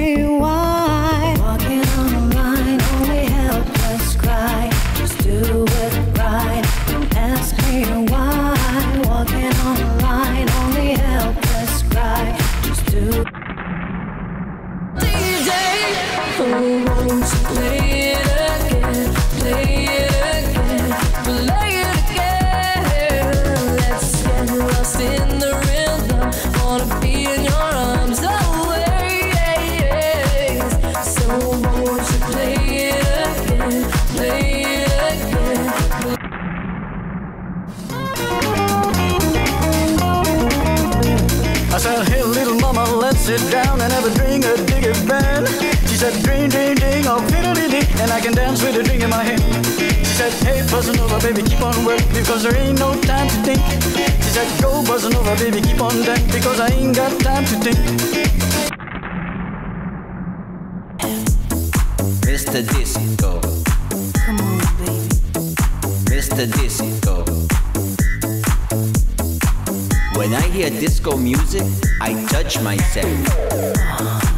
rewind. Walking on a line, only helpless cry. Just do it right, don't ask me why. Walking on a line, only helpless cry. Just do it. DJ, won't you play it again? Play it again, play it again. Let's get lost in the rhythm. Wanna be in your arms. I said, hey little mama, let's sit down and have a drink, a diggy band. She said, ding, ding, ding, oh, fiddle-dee-dee, and I can dance with a drink in my hand. She said, hey, bossa nova, baby, keep on working, because there ain't no time to think. She said, go, bossa nova, baby, keep on dancing, because I ain't got time to think. Mr. Disco. Come on, baby. Mr. Disco. When I hear disco music, I touch myself.